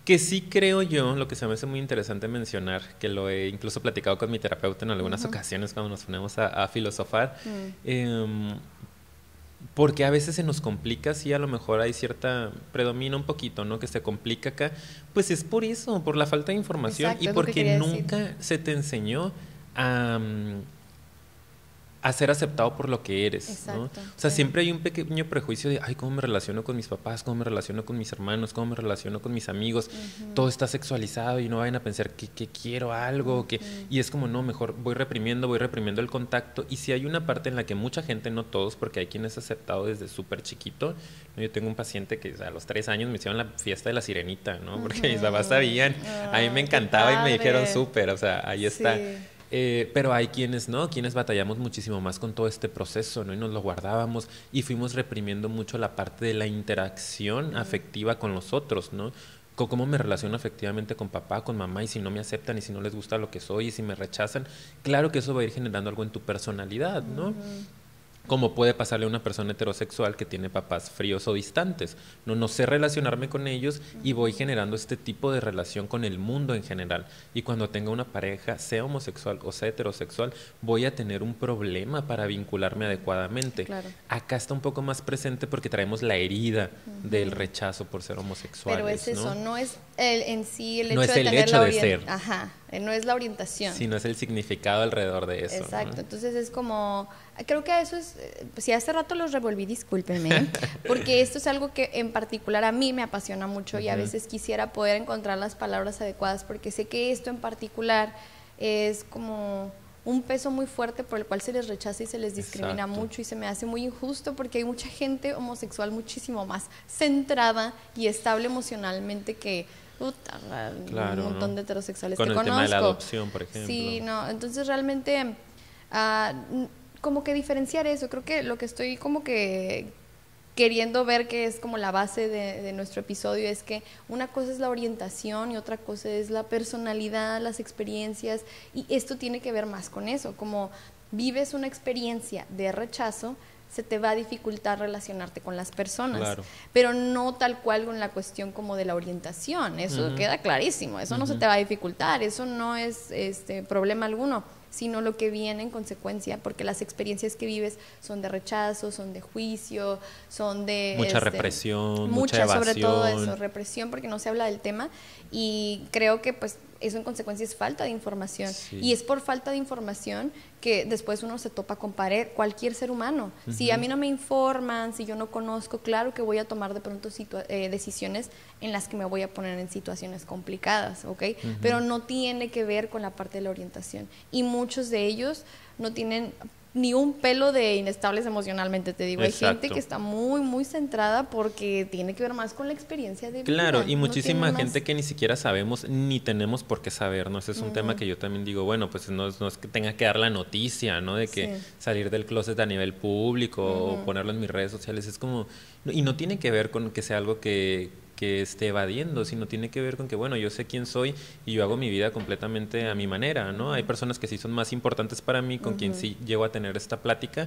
Que sí creo yo, lo que se me hace muy interesante mencionar, que lo he incluso platicado con mi terapeuta en algunas ocasiones cuando nos ponemos a filosofar, porque a veces se nos complica, sí, a lo mejor hay cierta, predomina un poquito, ¿no? Que se complica acá, pues es por eso, por la falta de información. Exacto, y porque nunca se te enseñó a ser aceptado por lo que eres, ¿no? O sea, siempre hay un pequeño prejuicio de, ay, ¿cómo me relaciono con mis papás? ¿Cómo me relaciono con mis hermanos? ¿Cómo me relaciono con mis amigos? Todo está sexualizado y no vayan a pensar que quiero algo, que... Y es como, no, mejor voy reprimiendo el contacto. Y si hay una parte en la que mucha gente, no todos, porque hay quien es aceptado desde súper chiquito. Yo tengo un paciente que a los 3 años me hicieron la fiesta de la sirenita, ¿no? Porque mis papás sabían, a mí me encantaba y me dijeron súper, o sea, ahí está... pero hay quienes no, quienes batallamos muchísimo más con todo este proceso, ¿no? Y nos lo guardábamos y fuimos reprimiendo mucho la parte de la interacción afectiva con los otros, ¿no? Cómo me relaciono afectivamente con papá, con mamá, y si no me aceptan y si no les gusta lo que soy y si me rechazan. Claro que eso va a ir generando algo en tu personalidad, ¿no? Como puede pasarle a una persona heterosexual que tiene papás fríos o distantes. No sé relacionarme con ellos y voy generando este tipo de relación con el mundo en general. Y cuando tenga una pareja, sea homosexual o sea heterosexual, voy a tener un problema para vincularme adecuadamente. Claro. Acá está un poco más presente porque traemos la herida del rechazo por ser homosexuales. Pero es eso, no es en sí el hecho de ser. No es el hecho de ser. Ajá. No es la orientación, sino es el significado alrededor de eso. Exacto, ¿no? Entonces es como, creo que eso es, si hace rato los revolví, discúlpenme, porque esto es algo que en particular a mí me apasiona mucho y a veces quisiera poder encontrar las palabras adecuadas, porque sé que esto en particular es como un peso muy fuerte por el cual se les rechaza y se les discrimina mucho, y se me hace muy injusto porque hay mucha gente homosexual muchísimo más centrada y estable emocionalmente que... Puta, claro, un montón de heterosexuales que conozco. Con el tema de la adopción, por ejemplo. Sí, no, entonces realmente como que diferenciar eso, creo que lo que estoy como que queriendo ver, que es como la base de nuestro episodio, es que una cosa es la orientación y otra cosa es la personalidad, las experiencias, y esto tiene que ver más con eso, como vives una experiencia de rechazo, se te va a dificultar relacionarte con las personas, pero no tal cual con la cuestión como de la orientación, eso queda clarísimo, eso no se te va a dificultar, eso no es problema alguno, sino lo que viene en consecuencia, porque las experiencias que vives son de rechazo, son de juicio, son de... Mucha represión, mucha evasión. Sobre todo eso, represión, porque no se habla del tema, y creo que pues eso en consecuencia es falta de información. Sí. Y es por falta de información que después uno se topa con pared, cualquier ser humano. Si a mí no me informan, si yo no conozco, claro que voy a tomar de pronto decisiones en las que me voy a poner en situaciones complicadas, ¿ok? Pero no tiene que ver con la parte de la orientación. Y muchos de ellos no tienen ni un pelo de inestables emocionalmente, te digo. Exacto. Hay gente que está muy, muy centrada porque tiene que ver más con la experiencia de vida. Claro, y muchísima gente que ni siquiera sabemos ni tenemos por qué saber, ¿no? Ese es un tema que yo también digo, bueno, pues no es que tenga que dar la noticia, ¿no? De que sí. salir del closet a nivel público o ponerlo en mis redes sociales, es como... Y no tiene que ver con que sea algo que esté evadiendo, sino tiene que ver con que, bueno, yo sé quién soy y yo hago mi vida completamente a mi manera, ¿no? Hay personas que sí son más importantes para mí, con quien sí llego a tener esta plática,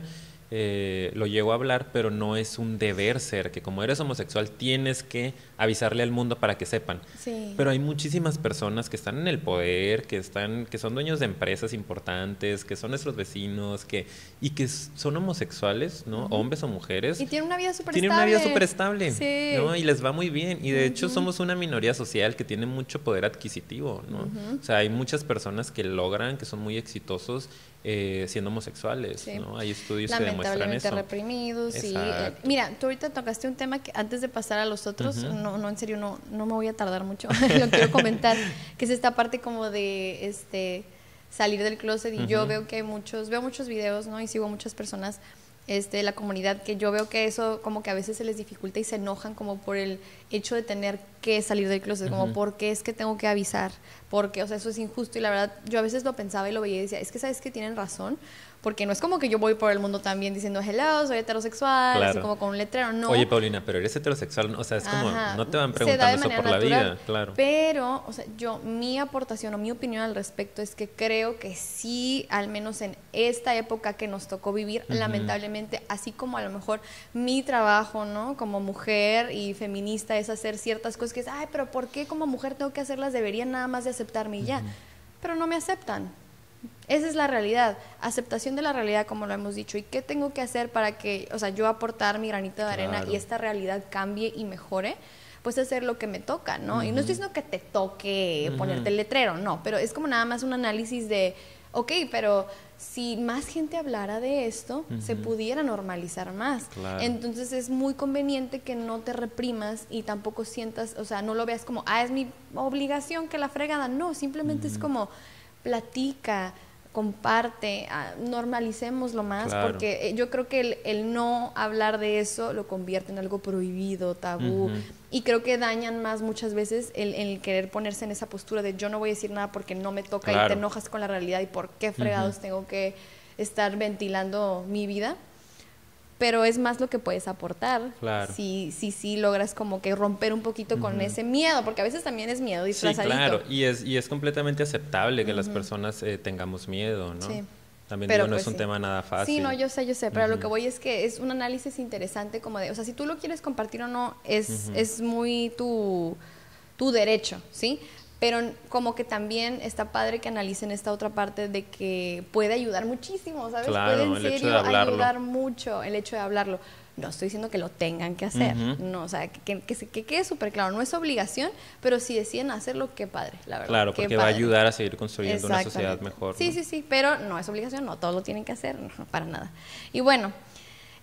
lo llego a hablar, pero no es un deber ser, que como eres homosexual tienes que avisarle al mundo para que sepan. Sí. Pero hay muchísimas personas que están en el poder, que son dueños de empresas importantes, que son nuestros vecinos, que son homosexuales, ¿no? Hombres o mujeres. Y tienen una vida súper estable. Tienen una vida súper estable, sí. ¿no? Y les va muy bien. Y de hecho somos una minoría social que tiene mucho poder adquisitivo, ¿no? O sea, hay muchas personas que logran, que son muy exitosos siendo homosexuales, sí. ¿no? Hay estudios que demuestran eso. Lamentablemente reprimidos. Sí. Mira, tú ahorita tocaste un tema que antes de pasar a los otros, no, en serio, no me voy a tardar mucho, lo quiero comentar, que es esta parte como de salir del closet y yo veo que hay muchos videos, ¿no? Y sigo a muchas personas la comunidad, que yo veo que eso como que a veces se les dificulta y se enojan como por el hecho de tener que salir del closet, como ¿por qué es que tengo que avisar? Porque, o sea, eso es injusto, y la verdad yo a veces lo pensaba y lo veía y decía, es que sabes que tienen razón, porque no es como que yo voy por el mundo también diciendo, hello, soy heterosexual, claro. así como con un letrero, no. Oye, Paulina, pero eres heterosexual, o sea, es como, no te van preguntando eso por la vida, claro. Pero, o sea, mi aportación o mi opinión al respecto es que creo que sí, al menos en esta época que nos tocó vivir, lamentablemente, así como a lo mejor mi trabajo, ¿no? Como mujer y feminista es hacer ciertas cosas que es, ay, pero ¿por qué como mujer tengo que hacerlas? Deberían nada más de aceptarme y ya. Pero no me aceptan. Esa es la realidad, aceptación de la realidad, como lo hemos dicho. ¿Y qué tengo que hacer para que, o sea, yo aportar mi granito de arena y esta realidad cambie y mejore? Pues hacer lo que me toca, ¿no? Y no estoy diciendo que te toque ponerte el letrero, no, pero es como nada más un análisis de, ok, pero si más gente hablara de esto, se pudiera normalizar más. Claro. Entonces es muy conveniente que no te reprimas y tampoco sientas, o sea, no lo veas como, ah, es mi obligación que la fregada. No, simplemente es como, platica, comparte, normalicémoslo más, claro. porque yo creo que el no hablar de eso lo convierte en algo prohibido, tabú, y creo que dañan más muchas veces el querer ponerse en esa postura de yo no voy a decir nada porque no me toca, claro. y te enojas con la realidad y por qué fregados tengo que estar ventilando mi vida. Pero es más lo que puedes aportar, claro. si logras como que romper un poquito con ese miedo, porque a veces también es miedo disfrazadito. Sí, claro, y es completamente aceptable que las personas tengamos miedo, ¿no? Sí. También pero digo, no pues es un tema nada fácil. Sí, no, yo sé, pero lo que voy es que es un análisis interesante como de, o sea, si tú lo quieres compartir o no, es muy tu derecho, ¿sí? Pero como que también está padre que analicen esta otra parte de que puede ayudar muchísimo, ¿sabes? Claro, puede en serio ayudar mucho el hecho de hablarlo. No estoy diciendo que lo tengan que hacer, no, o sea, que quede súper claro, no es obligación, pero si deciden hacerlo, qué padre, la verdad. Claro, porque va a ayudar a seguir construyendo una sociedad mejor. Sí, ¿no? sí, pero no es obligación, no todos lo tienen que hacer, no, para nada. Y bueno,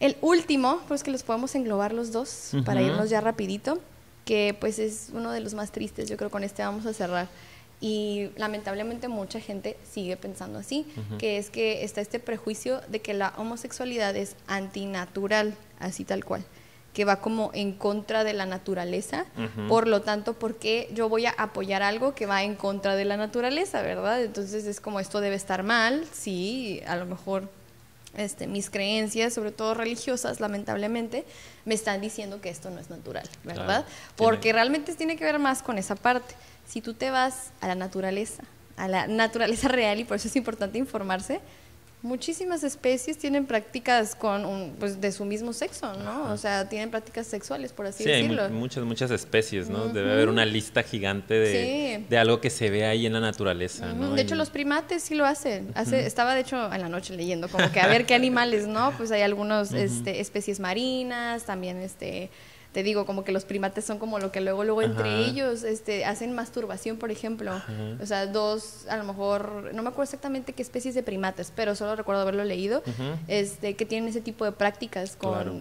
el último, pues que los podemos englobar los dos, para irnos ya rapidito, que pues es uno de los más tristes, yo creo con este vamos a cerrar, y lamentablemente mucha gente sigue pensando así, que es que está este prejuicio de que la homosexualidad es antinatural, así tal cual, que va como en contra de la naturaleza, por lo tanto, ¿por qué yo voy a apoyar algo que va en contra de la naturaleza, verdad? Entonces es como, esto debe estar mal, sí, a lo mejor... mis creencias, sobre todo religiosas, lamentablemente, me están diciendo que esto no es natural, ¿verdad? Claro, porque realmente tiene que ver más con esa parte. Si tú te vas a la naturaleza real, y por eso es importante informarse, muchísimas especies tienen prácticas pues, de su mismo sexo, ¿no? Ajá. O sea, tienen prácticas sexuales, por así decirlo. Sí, hay muchas especies, ¿no? Debe haber una lista gigante de algo que se ve ahí en la naturaleza, ¿no? De hecho, los primates sí lo hacen. Estaba, de hecho, en la noche leyendo como que a ver qué animales, ¿no? Pues hay algunas especies marinas, también te digo, como que los primates son como lo que luego entre ellos hacen masturbación, por ejemplo. O sea, dos, a lo mejor, no me acuerdo exactamente qué especies de primates, pero solo recuerdo haberlo leído, que tienen ese tipo de prácticas con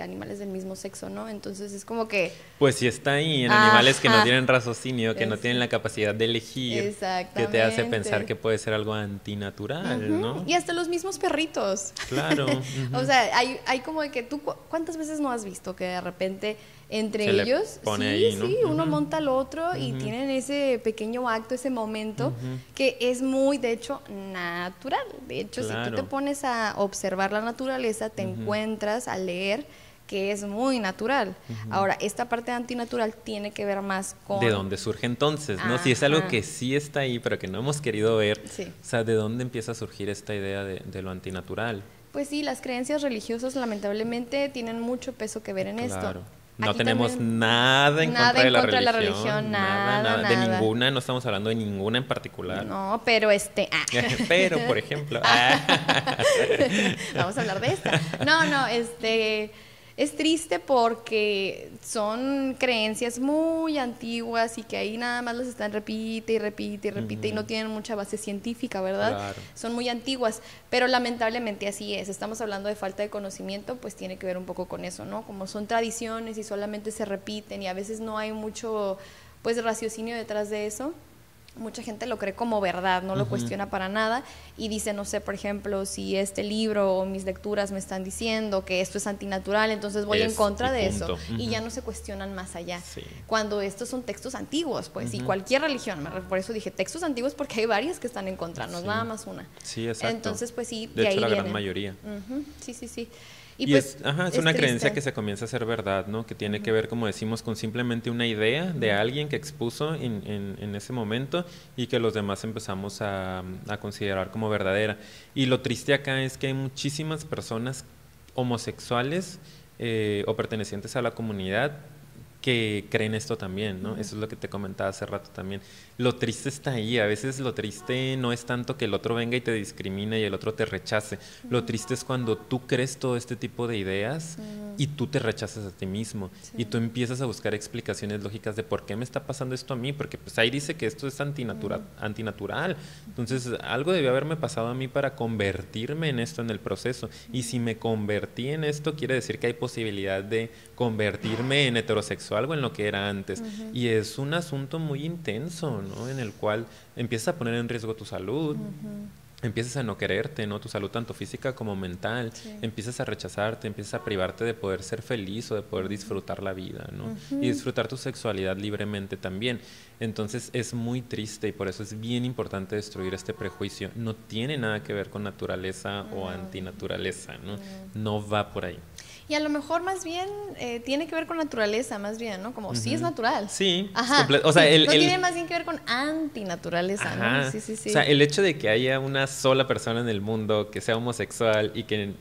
animales del mismo sexo, ¿no? Entonces es como que... Pues sí está ahí, en animales que no tienen raciocinio, que no tienen la capacidad de elegir, que te hace pensar que puede ser algo antinatural, ¿no? Y hasta los mismos perritos. Claro. O sea, hay como de que tú, ¿cuántas veces no has visto que de repente entre ellos uno monta al otro y tienen ese pequeño acto, ese momento que es muy, de hecho, natural? De hecho, si tú te pones a observar la naturaleza, te encuentras a leer que es muy natural. Ahora, esta parte antinatural tiene que ver más con... ¿De dónde surge entonces? ¿No? Si es algo que sí está ahí, pero que no hemos querido ver, o sea, ¿de dónde empieza a surgir esta idea de lo antinatural? Pues sí, las creencias religiosas lamentablemente tienen mucho peso que ver en esto. No tenemos nada en contra de la religión, nada. De ninguna, no estamos hablando de ninguna en particular. No, pero pero, por ejemplo. Vamos a hablar de esta. Es triste porque son creencias muy antiguas y que ahí nada más las están repite y repite y no tienen mucha base científica, ¿verdad? Son muy antiguas, pero lamentablemente así es. Estamos hablando de falta de conocimiento, pues tiene que ver un poco con eso, ¿no? Como son tradiciones y solamente se repiten y a veces no hay mucho, pues, raciocinio detrás de eso. Mucha gente lo cree como verdad, no lo cuestiona para nada y dice, no sé, por ejemplo, si este libro o mis lecturas me están diciendo que esto es antinatural, entonces voy en contra de eso y ya no se cuestionan más allá. Cuando estos son textos antiguos, pues, y cualquier religión, por eso dije textos antiguos porque hay varias que están en contra, no es nada más una. Sí, exacto. Entonces, pues sí, de hecho, la gran mayoría. Sí, sí, sí. Y pues, es una creencia que se comienza a hacer verdad, ¿no? Que tiene que ver, como decimos, con simplemente una idea de alguien que expuso en ese momento y que los demás empezamos a considerar como verdadera. Y lo triste acá es que hay muchísimas personas homosexuales o pertenecientes a la comunidad que creen esto también, ¿no? Eso es lo que te comentaba hace rato también. Lo triste está ahí. A veces lo triste no es tanto que el otro venga y te discrimine y el otro te rechace. Lo triste es cuando tú crees todo este tipo de ideas y tú te rechazas a ti mismo y tú empiezas a buscar explicaciones lógicas de por qué me está pasando esto a mí, porque pues ahí dice que esto es antinatural. Entonces algo debió haberme pasado a mí para convertirme en esto en el proceso, y si me convertí en esto quiere decir que hay posibilidad de convertirme en heterosexual o algo en lo que era antes. Y es un asunto muy intenso, ¿no? En el cual empiezas a poner en riesgo tu salud, empiezas a no quererte, ¿no? Tu salud tanto física como mental, empiezas a rechazarte, empiezas a privarte de poder ser feliz o de poder disfrutar la vida, ¿no? Y disfrutar tu sexualidad libremente también. Entonces es muy triste y por eso es bien importante destruir este prejuicio. No tiene nada que ver con naturaleza o antinaturaleza, ¿no? No va por ahí. Y a lo mejor más bien tiene que ver con naturaleza, más bien, ¿no? Como sí es natural. Sí. O sea, no tiene más bien que ver con antinaturaleza, ¿no? Sí, sí, sí. O sea, el hecho de que haya una sola persona en el mundo que sea homosexual y que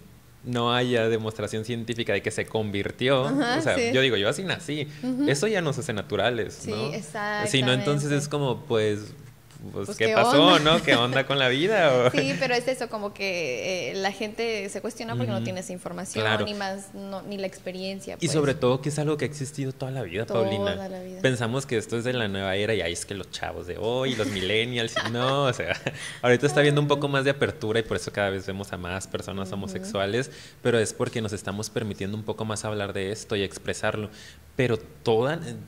no haya demostración científica de que se convirtió, o sea, yo digo, yo así nací. Eso ya nos hace naturales, ¿no? Sí, exacto. Si no, entonces es como, pues ¿qué pasó, no? ¿Qué onda con la vida? ¿O? Sí, pero es eso, como que la gente se cuestiona porque no tiene esa información, ni más, ni la experiencia. Pues. Y sobre todo que es algo que ha existido toda la vida, Paulina. Toda la vida. Pensamos que esto es de la nueva era y ahí es que los chavos de hoy, los millennials, no, o sea, ahorita está habiendo un poco más de apertura y por eso cada vez vemos a más personas homosexuales, pero es porque nos estamos permitiendo un poco más hablar de esto y expresarlo. Pero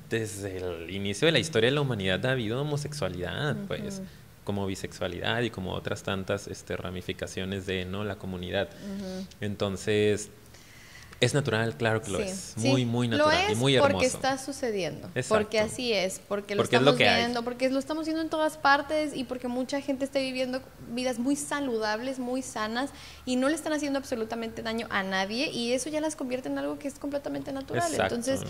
desde el inicio de la historia de la humanidad ha habido homosexualidad, pues, como bisexualidad y como otras tantas ramificaciones de la comunidad. Entonces, es natural, claro que lo es. Muy, muy natural y muy hermoso. Porque está sucediendo. Exacto. Porque así es, porque lo estamos viendo, porque lo estamos viendo en todas partes y porque mucha gente está viviendo vidas muy saludables, muy sanas y no le están haciendo absolutamente daño a nadie y eso ya las convierte en algo que es completamente natural. Exacto. Entonces,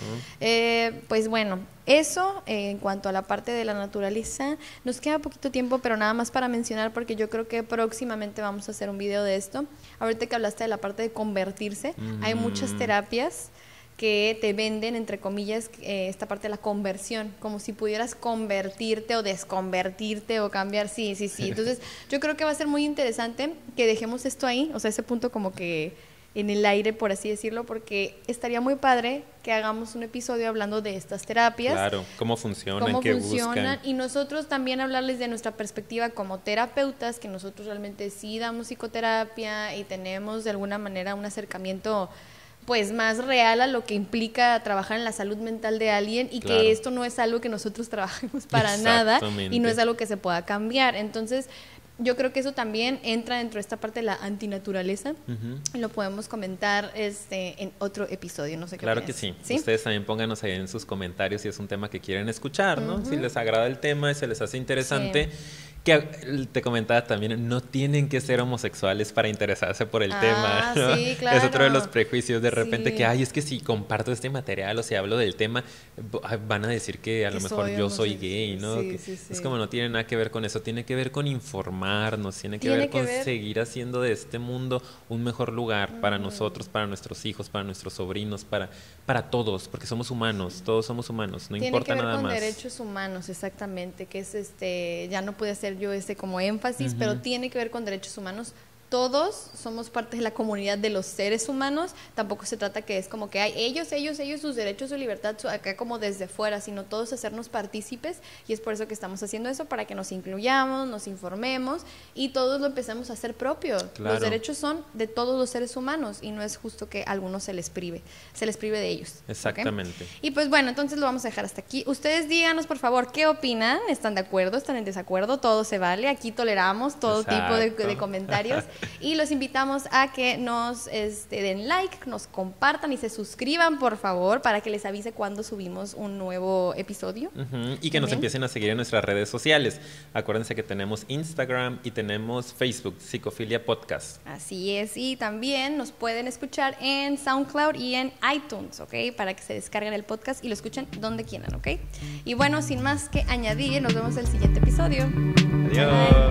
pues bueno, eso en cuanto a la parte de la naturaleza. Nos queda poquito tiempo, pero nada más para mencionar porque yo creo que próximamente vamos a hacer un video de esto. Ahorita que hablaste de la parte de convertirse, hay muchas terapias que te venden, entre comillas, esta parte de la conversión, como si pudieras convertirte o desconvertirte o cambiar, sí, sí, sí. Entonces yo creo que va a ser muy interesante que dejemos esto ahí, o sea, ese punto como que en el aire, por así decirlo, porque estaría muy padre que hagamos un episodio hablando de estas terapias. Claro, cómo funcionan, qué funcionan, buscan. Y nosotros también hablarles de nuestra perspectiva como terapeutas, que nosotros realmente sí damos psicoterapia y tenemos de alguna manera un acercamiento pues más real a lo que implica trabajar en la salud mental de alguien, y claro, que esto no es algo que nosotros trabajemos para nada y no es algo que se pueda cambiar. Entonces, yo creo que eso también entra dentro de esta parte de la antinaturaleza. Lo podemos comentar en otro episodio, no sé qué opinas. Claro que sí. Ustedes también pónganos ahí en sus comentarios si es un tema que quieren escuchar, ¿no? Si les agrada el tema y se les hace interesante. Que te comentaba también, no tienen que ser homosexuales para interesarse por el tema, ¿no? Sí, claro. Es otro de los prejuicios de repente, que ay, es que si comparto este material o si hablo del tema van a decir que a lo mejor yo soy gay, ¿no? Sí, sí, sí. Es como, no tiene nada que ver con eso, tiene que ver con informarnos, tiene que ver con seguir haciendo de este mundo un mejor lugar para nosotros, para nuestros hijos, para nuestros sobrinos, para todos, porque somos humanos, todos somos humanos, no importa nada más. Tiene que ver con derechos humanos, exactamente, que es ya no puede ser yo como énfasis, pero tiene que ver con derechos humanos. Todos somos parte de la comunidad de los seres humanos. Tampoco se trata que es como que hay ellos, sus derechos, su libertad, acá como desde fuera, sino todos hacernos partícipes, y es por eso que estamos haciendo eso, para que nos incluyamos, nos informemos y todos lo empecemos a hacer propio. Claro. Los derechos son de todos los seres humanos y no es justo que a algunos se les prive de ellos. Exactamente. ¿Okay? Y pues bueno, entonces lo vamos a dejar hasta aquí. Ustedes díganos por favor qué opinan, están de acuerdo, están en desacuerdo, todo se vale, aquí toleramos todo tipo de comentarios. Y los invitamos a que nos den like, nos compartan y se suscriban, por favor, para que les avise cuando subimos un nuevo episodio. Y que nos empiecen a seguir en nuestras redes sociales. Acuérdense que tenemos Instagram y tenemos Facebook, Psicofilia Podcast. Así es, y también nos pueden escuchar en SoundCloud y en iTunes, ¿ok? Para que se descarguen el podcast y lo escuchen donde quieran, ¿ok? Y bueno, sin más que añadir, nos vemos en el siguiente episodio. Adiós. Bye.